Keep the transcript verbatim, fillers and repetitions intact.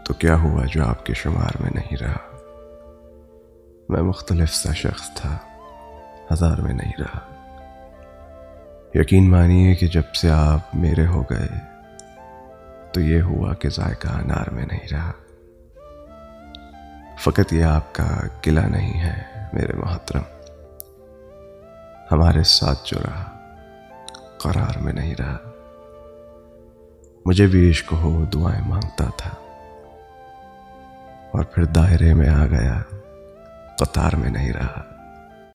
तो क्या हुआ जो आपके शुमार में नहीं रहा? मैं मुख्तलिफ सा शख्स था, हज़ार में नहीं रहा। यकीन मानिए कि जब से आप मेरे हो गए तो ये हुआ कि जायका अनार में नहीं रहा। फ़कत ये आपका किला नहीं है मेरे मोहतरम, हमारे साथ जो रहा करार में नहीं रहा। मुझे भी इश्क हो दुआएं मांगता था और फिर दायरे में आ गया, कतार में नहीं रहा।